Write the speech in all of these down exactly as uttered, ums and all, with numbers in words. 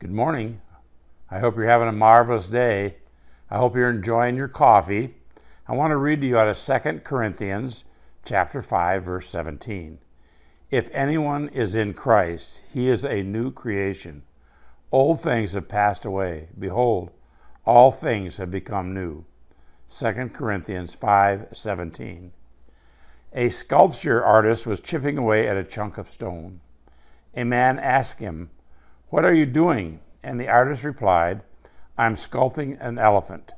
Good morning. I hope you're having a marvelous day. I hope you're enjoying your coffee. I want to read to you out of Second Corinthians chapter five, verse seventeen. If anyone is in Christ, he is a new creation. Old things have passed away. Behold, all things have become new. Second Corinthians five seventeen. A sculpture artist was chipping away at a chunk of stone. A man asked him, "What are you doing?" And the artist replied, "I'm sculpting an elephant."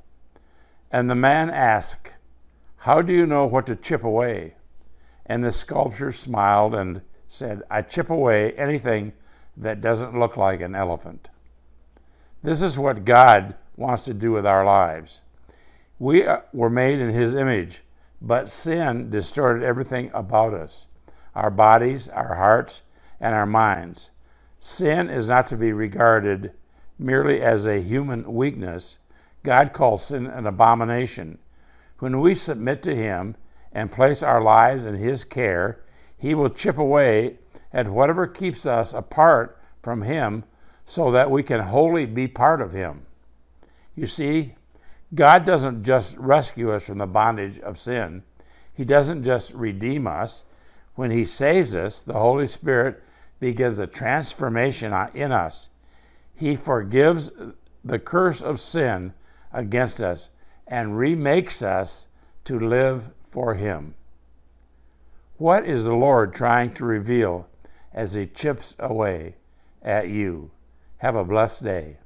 And the man asked, "How do you know what to chip away?" And the sculptor smiled and said, "I chip away anything that doesn't look like an elephant." This is what God wants to do with our lives. We were made in His image, but sin distorted everything about us, our bodies, our hearts, and our minds. Sin is not to be regarded merely as a human weakness. God calls sin an abomination. When we submit to Him and place our lives in His care, He will chip away at whatever keeps us apart from Him so that we can wholly be part of Him. You see, God doesn't just rescue us from the bondage of sin. He doesn't just redeem us. When He saves us, the Holy Spirit begins a transformation in us. He forgives the curse of sin against us and remakes us to live for Him. What is the Lord trying to reveal as He chips away at you? Have a blessed day.